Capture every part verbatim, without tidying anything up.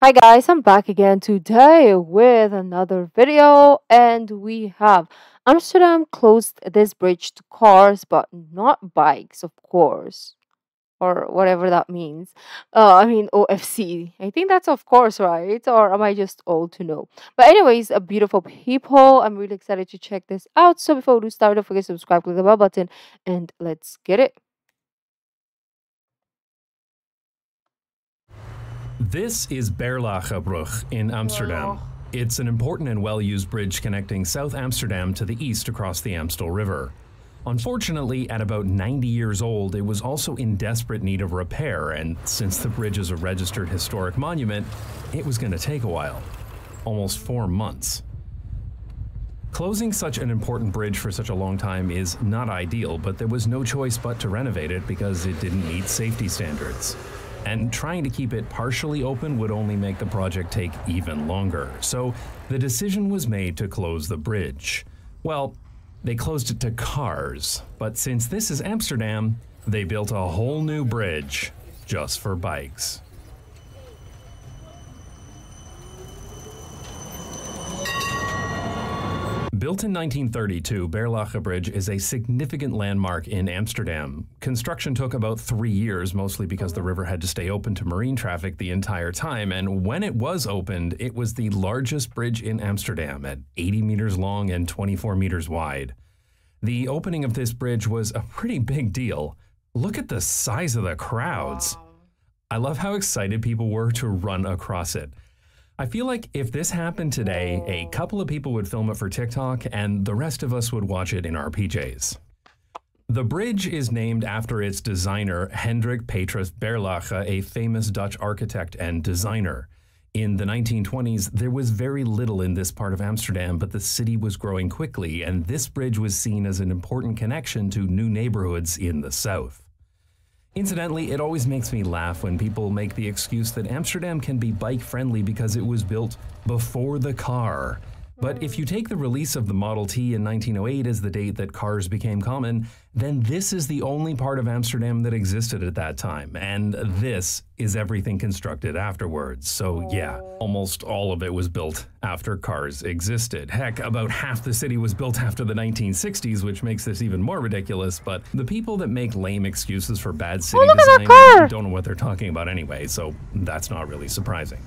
Hi guys, I'm back again today with another video, and we have Amsterdam closed this bridge to cars but not bikes, of course, or whatever that means. uh, I mean O F C, I think that's of course, right? Or am I just old to know? But anyways, a beautiful people, I'm really excited to check this out. So before we do start, don't forget to subscribe, click the bell button, and let's get it. This is Berlagebrug in Amsterdam. It's an important and well-used bridge connecting South Amsterdam to the east across the Amstel River. Unfortunately, at about ninety years old, it was also in desperate need of repair, and since the bridge is a registered historic monument, it was going to take a while. Almost four months. Closing such an important bridge for such a long time is not ideal, but there was no choice but to renovate it because it didn't meet safety standards. And trying to keep it partially open would only make the project take even longer. So the decision was made to close the bridge. Well, they closed it to cars, but since this is Amsterdam, they built a whole new bridge just for bikes. Built in nineteen thirty-two, Berlage Bridge is a significant landmark in Amsterdam. Construction took about three years, mostly because the river had to stay open to marine traffic the entire time, and when it was opened, it was the largest bridge in Amsterdam at eighty meters long and twenty-four meters wide. The opening of this bridge was a pretty big deal. Look at the size of the crowds. I love how excited people were to run across it. I feel like if this happened today, a couple of people would film it for TikTok and the rest of us would watch it in our P Js. The bridge is named after its designer, Hendrik Petrus Berlage, a famous Dutch architect and designer. In the nineteen twenties, there was very little in this part of Amsterdam, but the city was growing quickly, and this bridge was seen as an important connection to new neighborhoods in the south. Incidentally, it always makes me laugh when people make the excuse that Amsterdam can be bike-friendly because it was built before the car. But if you take the release of the Model T in nineteen oh eight as the date that cars became common, then this is the only part of Amsterdam that existed at that time, and this is everything constructed afterwards. So yeah, almost all of it was built after cars existed. Heck, about half the city was built after the nineteen sixties, which makes this even more ridiculous, but the people that make lame excuses for bad city design don't know what they're talking about anyway, so that's not really surprising.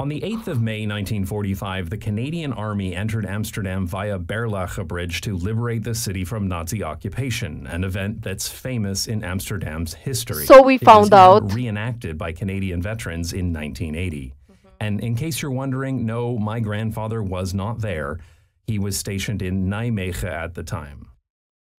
On the eighth of May nineteen forty-five, the Canadian Army entered Amsterdam via Berlage Bridge to liberate the city from Nazi occupation, an event that's famous in Amsterdam's history. So we found out. It was reenacted by Canadian veterans in nineteen eighty. Mm-hmm. And in case you're wondering, no, my grandfather was not there. He was stationed in Nijmegen at the time.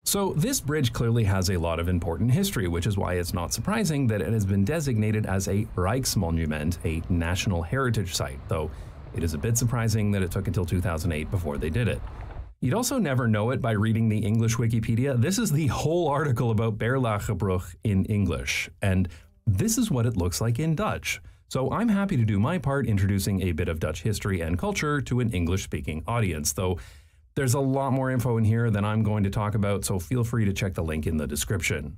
So this bridge clearly has a lot of important history, which is why it's not surprising that it has been designated as a Rijksmonument, a National Heritage Site, though it is a bit surprising that it took until two thousand eight before they did it. You'd also never know it by reading the English Wikipedia. This is the whole article about Berlagebrug in English, and this is what it looks like in Dutch. So I'm happy to do my part introducing a bit of Dutch history and culture to an English-speaking audience, though there's a lot more info in here than I'm going to talk about, so feel free to check the link in the description.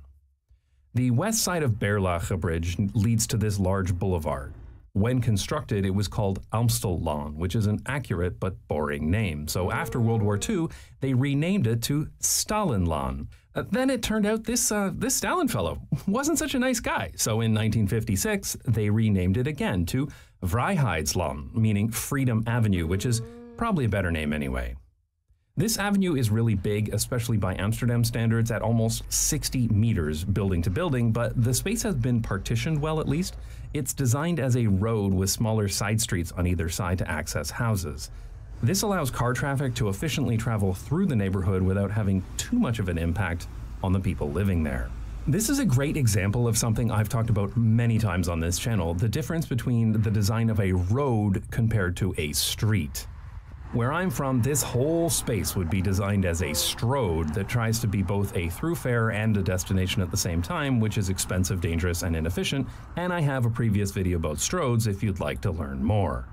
The west side of Berlage Bridge leads to this large boulevard. When constructed, it was called Amstellaan, which is an accurate but boring name. So after World War Two, they renamed it to Stalinlaan. Uh, then it turned out this, uh, this Stalin fellow wasn't such a nice guy. So in nineteen fifty-six, they renamed it again to Vrijheidslaan, meaning Freedom Avenue, which is probably a better name anyway. This avenue is really big, especially by Amsterdam standards, at almost sixty meters building to building, but the space has been partitioned well at least. It's designed as a road with smaller side streets on either side to access houses. This allows car traffic to efficiently travel through the neighborhood without having too much of an impact on the people living there. This is a great example of something I've talked about many times on this channel, the difference between the design of a road compared to a street. Where I'm from, this whole space would be designed as a strode that tries to be both a throughfare and a destination at the same time, which is expensive, dangerous, and inefficient, and I have a previous video about strodes if you'd like to learn more.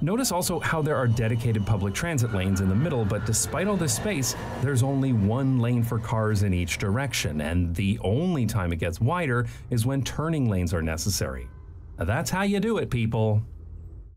Notice also how there are dedicated public transit lanes in the middle, but despite all this space, there's only one lane for cars in each direction, and the only time it gets wider is when turning lanes are necessary. Now that's how you do it, people.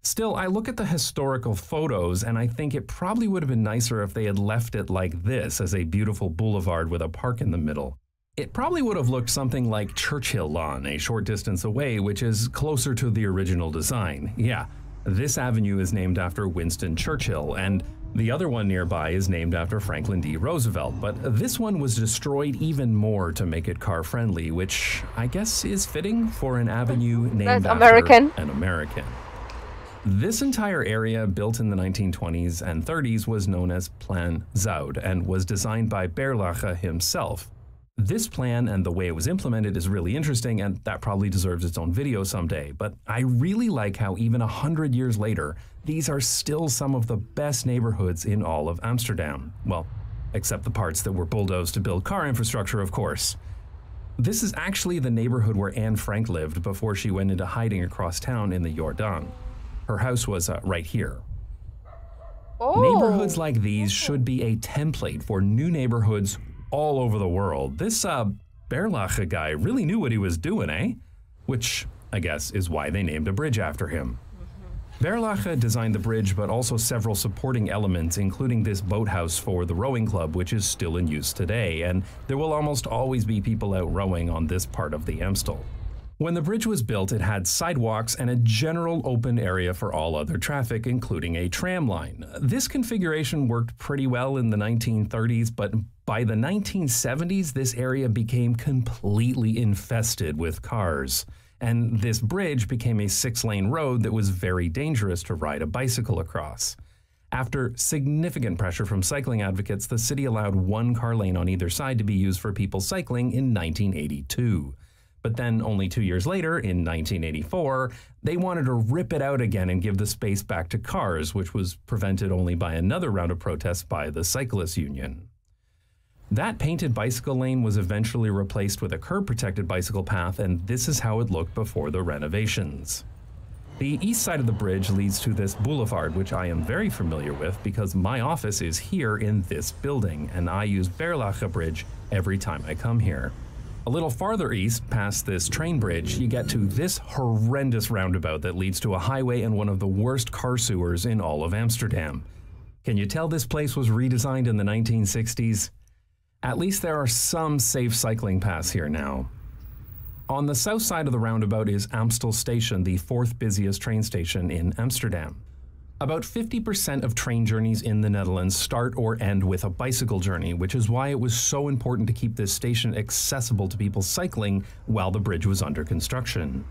Still, I look at the historical photos and I think it probably would have been nicer if they had left it like this, as a beautiful boulevard with a park in the middle. It probably would have looked something like Churchill Lawn, a short distance away, which is closer to the original design. Yeah, this avenue is named after Winston Churchill, and the other one nearby is named after Franklin D. Roosevelt, but this one was destroyed even more to make it car-friendly, which I guess is fitting for an avenue named after an American. This entire area, built in the nineteen twenties and thirties, was known as Plan Zuid and was designed by Berlage himself. This plan and the way it was implemented is really interesting, and that probably deserves its own video someday, but I really like how even a hundred years later, these are still some of the best neighborhoods in all of Amsterdam. Well, except the parts that were bulldozed to build car infrastructure, of course. This is actually the neighborhood where Anne Frank lived before she went into hiding across town in the Jordaan. Her house was uh, right here. Oh. Neighborhoods like these should be a template for new neighborhoods all over the world. This uh, Berlage guy really knew what he was doing, eh? Which, I guess, is why they named a bridge after him. Mm-hmm. Berlage designed the bridge, but also several supporting elements, including this boathouse for the rowing club, which is still in use today, and there will almost always be people out rowing on this part of the Amstel. When the bridge was built, it had sidewalks and a general open area for all other traffic, including a tram line. This configuration worked pretty well in the nineteen thirties, but by the nineteen seventies, this area became completely infested with cars. And this bridge became a six-lane road that was very dangerous to ride a bicycle across. After significant pressure from cycling advocates, the city allowed one car lane on either side to be used for people cycling in nineteen eighty-two. But then only two years later, in nineteen eighty-four, they wanted to rip it out again and give the space back to cars, which was prevented only by another round of protests by the cyclists union. That painted bicycle lane was eventually replaced with a curb-protected bicycle path, and this is how it looked before the renovations. The east side of the bridge leads to this boulevard, which I am very familiar with because my office is here in this building, and I use Berlage Bridge every time I come here. A little farther east, past this train bridge, you get to this horrendous roundabout that leads to a highway and one of the worst car sewers in all of Amsterdam. Can you tell this place was redesigned in the nineteen sixties? At least there are some safe cycling paths here now. On the south side of the roundabout is Amstel Station, the fourth busiest train station in Amsterdam. About fifty percent of train journeys in the Netherlands start or end with a bicycle journey, which is why it was so important to keep this station accessible to people cycling while the bridge was under construction.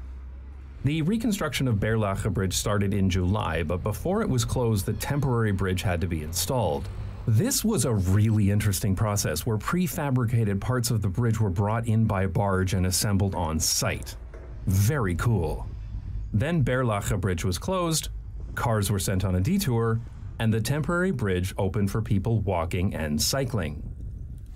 The reconstruction of Berlage Bridge started in July, but before it was closed, the temporary bridge had to be installed. This was a really interesting process where prefabricated parts of the bridge were brought in by barge and assembled on site. Very cool. Then Berlage Bridge was closed, cars were sent on a detour, and the temporary bridge opened for people walking and cycling.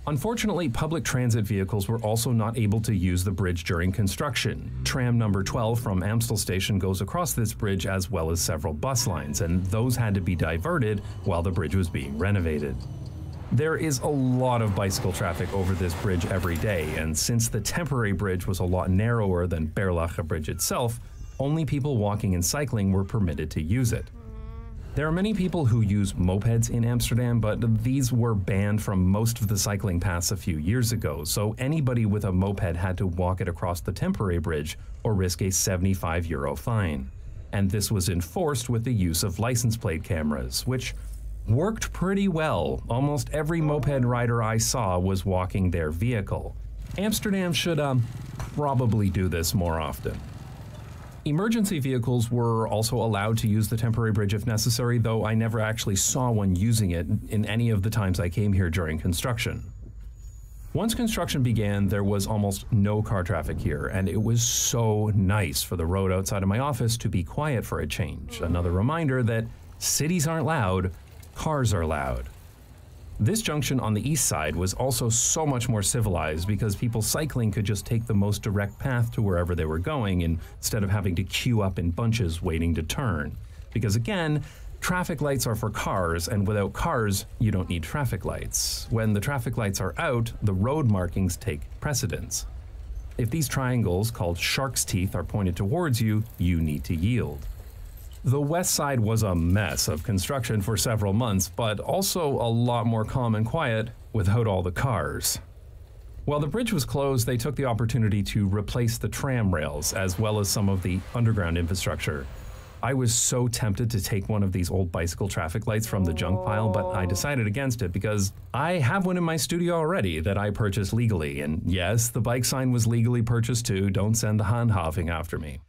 Unfortunately, public transit vehicles were also not able to use the bridge during construction. Tram number twelve from Amstel Station goes across this bridge, as well as several bus lines, and those had to be diverted while the bridge was being renovated. There is a lot of bicycle traffic over this bridge every day, and since the temporary bridge was a lot narrower than Berlage Bridge itself, only people walking and cycling were permitted to use it. There are many people who use mopeds in Amsterdam, but these were banned from most of the cycling paths a few years ago, so anybody with a moped had to walk it across the temporary bridge or risk a seventy-five euro fine. And this was enforced with the use of license plate cameras, which worked pretty well. Almost every moped rider I saw was walking their vehicle. Amsterdam should um, probably do this more often. Emergency vehicles were also allowed to use the temporary bridge if necessary, though I never actually saw one using it in any of the times I came here during construction. Once construction began, there was almost no car traffic here, and it was so nice for the road outside of my office to be quiet for a change. Another reminder that cities aren't loud, cars are loud. This junction on the east side was also so much more civilized because people cycling could just take the most direct path to wherever they were going instead of having to queue up in bunches waiting to turn. Because again, traffic lights are for cars, and without cars, you don't need traffic lights. When the traffic lights are out, the road markings take precedence. If these triangles, called shark's teeth, are pointed towards you, you need to yield. The west side was a mess of construction for several months, but also a lot more calm and quiet without all the cars. While the bridge was closed, they took the opportunity to replace the tram rails as well as some of the underground infrastructure. I was so tempted to take one of these old bicycle traffic lights from the junk pile, but I decided against it because I have one in my studio already that I purchased legally, and yes, the bike sign was legally purchased too, don't send the handhaving after me.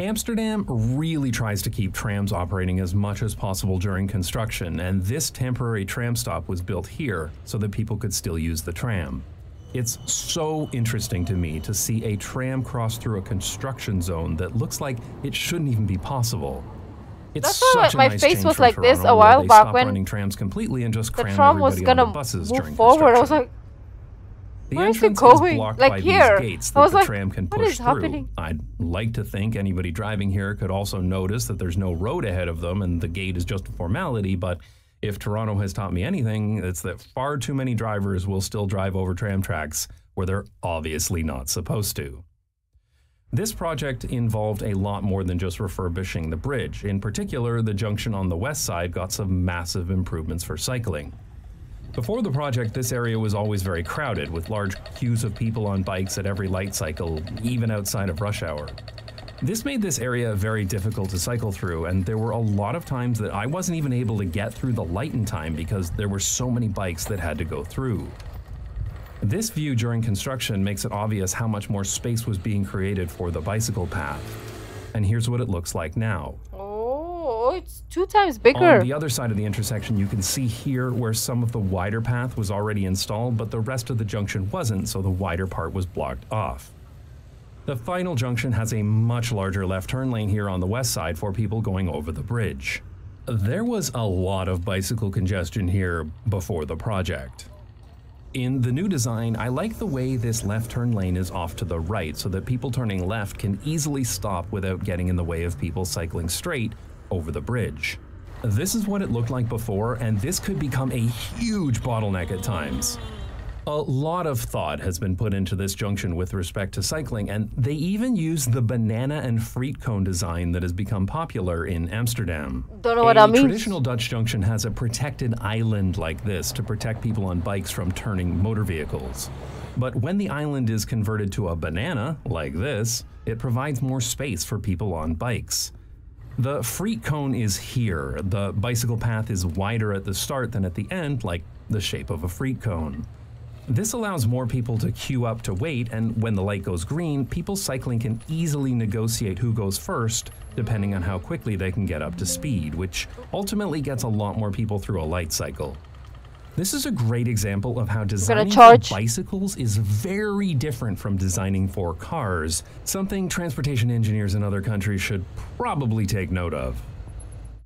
Amsterdam really tries to keep trams operating as much as possible during construction, and this temporary tram stop was built here so that people could still use the tram. It's so interesting to me to see a tram cross through a construction zone that looks like it shouldn't even be possible. It's That's such a my nice face was like Toronto, this a while back when running trams completely and just the tram was gonna move forward. I was like, the where is it going? Is like by here. Gates that I was the like, tram can push what is through. Happening? I'd like to think anybody driving here could also notice that there's no road ahead of them and the gate is just a formality, but if Toronto has taught me anything, it's that far too many drivers will still drive over tram tracks where they're obviously not supposed to. This project involved a lot more than just refurbishing the bridge. In particular, the junction on the west side got some massive improvements for cycling. Before the project, this area was always very crowded, with large queues of people on bikes at every light cycle, even outside of rush hour. This made this area very difficult to cycle through, and there were a lot of times that I wasn't even able to get through the light in time because there were so many bikes that had to go through. This view during construction makes it obvious how much more space was being created for the bicycle path. And here's what it looks like now. It's two times bigger. On the other side of the intersection, you can see here where some of the wider path was already installed, but the rest of the junction wasn't, so the wider part was blocked off. The final junction has a much larger left turn lane here on the west side for people going over the bridge. There was a lot of bicycle congestion here before the project. In the new design, I like the way this left turn lane is off to the right so that people turning left can easily stop without getting in the way of people cycling straight over the bridge. This is what it looked like before, and this could become a huge bottleneck at times. A lot of thought has been put into this junction with respect to cycling, and they even use the banana and friet cone design that has become popular in Amsterdam. Don't know what that means. A traditional Dutch junction has a protected island like this to protect people on bikes from turning motor vehicles. But when the island is converted to a banana, like this, it provides more space for people on bikes. The friet cone is here. The bicycle path is wider at the start than at the end, like the shape of a friet cone. This allows more people to queue up to wait, and when the light goes green, people cycling can easily negotiate who goes first, depending on how quickly they can get up to speed, which ultimately gets a lot more people through a light cycle. This is a great example of how designing for bicycles is very different from designing for cars, something transportation engineers in other countries should probably take note of.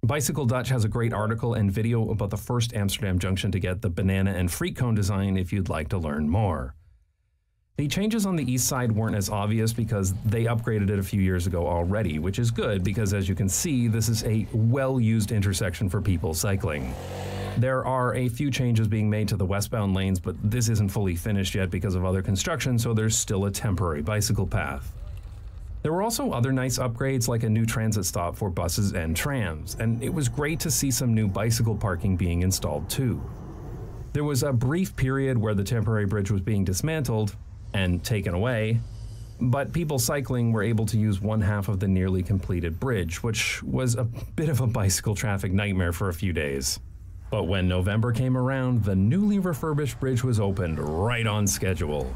Bicycle Dutch has a great article and video about the first Amsterdam junction to get the banana and friet cone design if you'd like to learn more. The changes on the east side weren't as obvious because they upgraded it a few years ago already, which is good because, as you can see, this is a well-used intersection for people cycling. There are a few changes being made to the westbound lanes, but this isn't fully finished yet because of other construction, so there's still a temporary bicycle path. There were also other nice upgrades, like a new transit stop for buses and trams, and it was great to see some new bicycle parking being installed too. There was a brief period where the temporary bridge was being dismantled and taken away, but people cycling were able to use one half of the nearly completed bridge, which was a bit of a bicycle traffic nightmare for a few days. But when November came around, the newly refurbished bridge was opened right on schedule.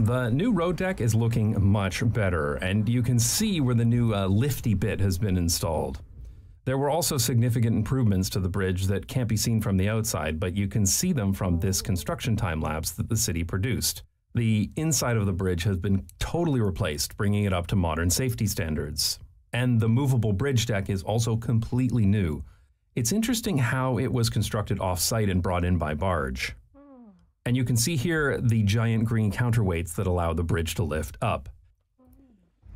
The new road deck is looking much better, and you can see where the new uh, lifty bit has been installed. There were also significant improvements to the bridge that can't be seen from the outside, but you can see them from this construction time lapse that the city produced. The inside of the bridge has been totally replaced, bringing it up to modern safety standards. And the movable bridge deck is also completely new. It's interesting how it was constructed off-site and brought in by barge. And you can see here the giant green counterweights that allow the bridge to lift up.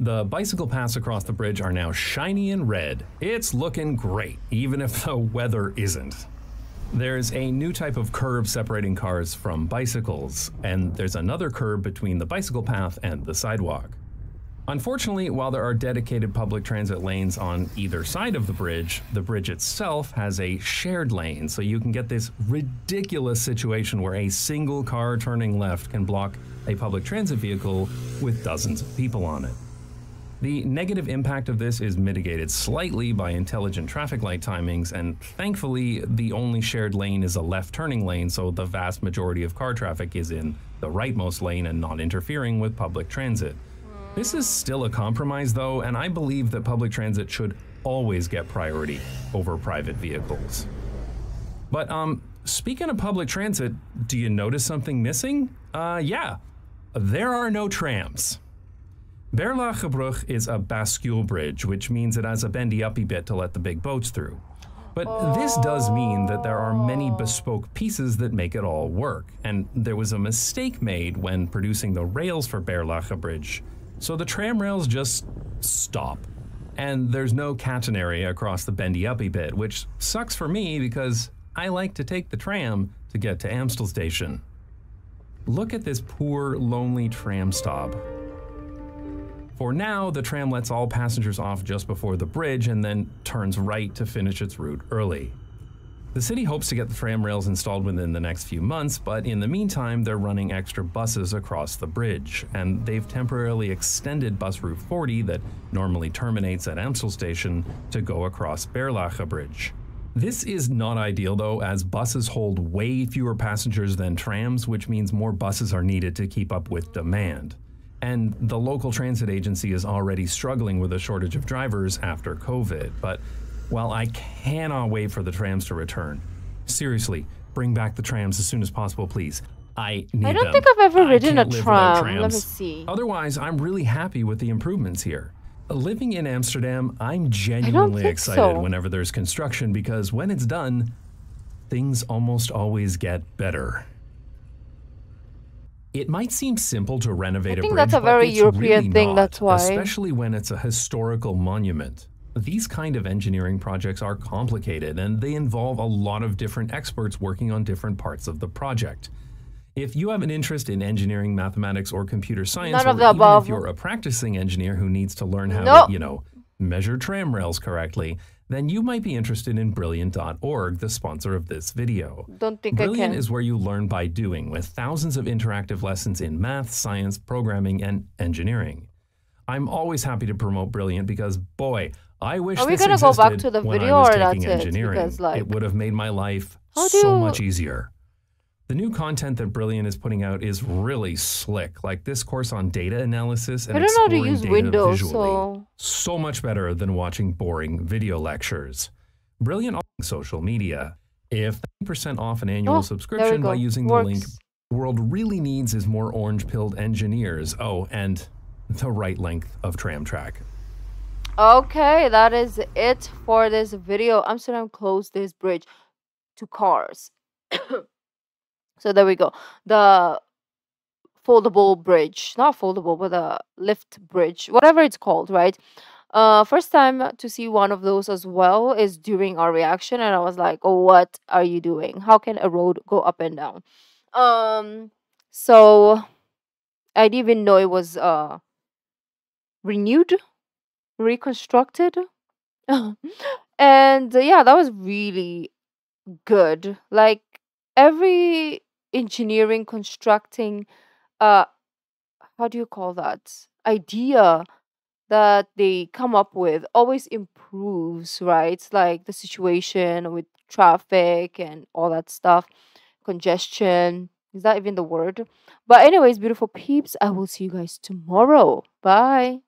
The bicycle paths across the bridge are now shiny and red. It's looking great, even if the weather isn't. There's a new type of curb separating cars from bicycles, and there's another curb between the bicycle path and the sidewalk. Unfortunately, while there are dedicated public transit lanes on either side of the bridge, the bridge itself has a shared lane, so you can get this ridiculous situation where a single car turning left can block a public transit vehicle with dozens of people on it. The negative impact of this is mitigated slightly by intelligent traffic light timings, and thankfully, the only shared lane is a left turning lane, so the vast majority of car traffic is in the rightmost lane and not interfering with public transit. This is still a compromise though, and I believe that public transit should always get priority over private vehicles. But um, speaking of public transit, do you notice something missing? Uh, yeah, there are no trams. Berlagebrug is a bascule bridge, which means it has a bendy-uppy bit to let the big boats through. But oh. this does mean that there are many bespoke pieces that make it all work, and there was a mistake made when producing the rails for Berlage Bridge. So the tram rails just stop, and there's no catenaria across the bendy-uppy bit, which sucks for me because I like to take the tram to get to Amstel Station. Look at this poor, lonely tram stop. For now, the tram lets all passengers off just before the bridge and then turns right to finish its route early. The city hopes to get the tram rails installed within the next few months, but in the meantime, they're running extra buses across the bridge, and they've temporarily extended bus route forty that normally terminates at Amstel Station to go across Berlage Bridge. This is not ideal though, as buses hold way fewer passengers than trams, which means more buses are needed to keep up with demand. And the local transit agency is already struggling with a shortage of drivers after COVID, but well, I cannot wait for the trams to return. Seriously, bring back the trams as soon as possible, please. I need them. I don't think I've ever ridden a tram. Let me see. Otherwise, I'm really happy with the improvements here. Living in Amsterdam, I'm genuinely excited whenever there's construction because when it's done, things almost always get better. It might seem simple to renovate a bridge, but it's really not. I think that's a very European thing, that's why. Especially when it's a historical monument. These kind of engineering projects are complicated, and they involve a lot of different experts working on different parts of the project. If you have an interest in engineering, mathematics, or computer science, or even if you're a practicing engineer who needs to learn how nope. to, you know, measure tram rails correctly, then you might be interested in Brilliant dot org, the sponsor of this video. Don't think Brilliant I can. is where you learn by doing, with thousands of interactive lessons in math, science, programming, and engineering. I'm always happy to promote Brilliant because, boy, I wish Are we this gonna existed go back to the when video I was or taking that's engineering. It, because, like, it would have made my life so you... much easier. The new content that Brilliant is putting out is really slick, like this course on data analysis and exploring data visually. I don't know how to use Windows, so... so much better than watching boring video lectures. Brilliant on social media. If thirty percent off an annual oh, subscription by using Works. the link, the world really needs is more orange-pilled engineers. Oh, and the right length of tram track. Okay, that is it for this video. Amsterdam closed this bridge to cars. So there we go. The foldable bridge, not foldable, but the lift bridge, whatever it's called, right? Uh, first time to see one of those as well is during our reaction. And I was like, oh, what are you doing? How can a road go up and down? Um, so I didn't even know it was uh, renewed, reconstructed. And uh, yeah, that was really good. Like, every engineering, constructing, uh, how do you call that, idea that they come up with always improves, right? Like the situation with traffic and all that stuff, congestion. Is that even the word? But anyways, beautiful peeps, I will see you guys tomorrow. Bye.